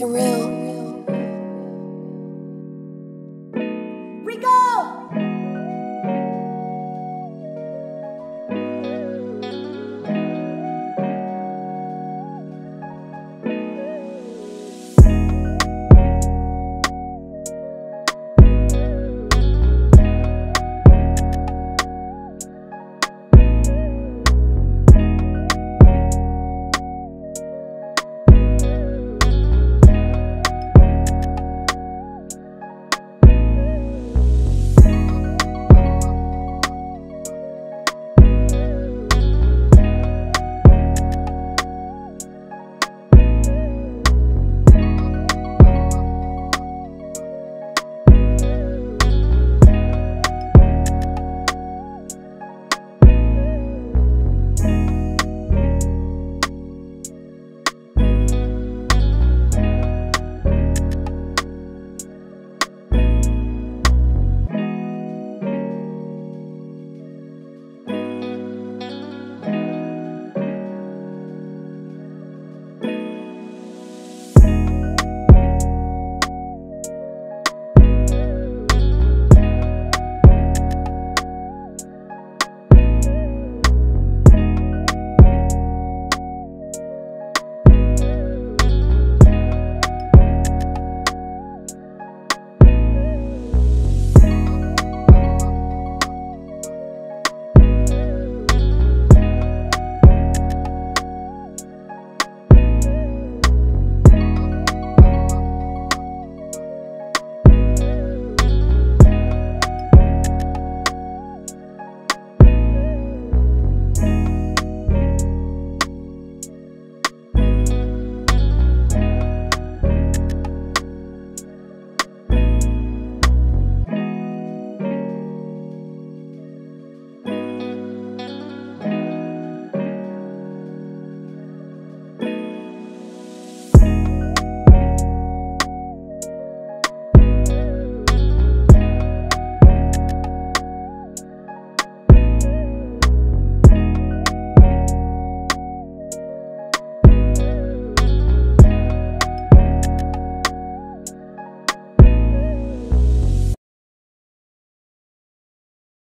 Tsurreal.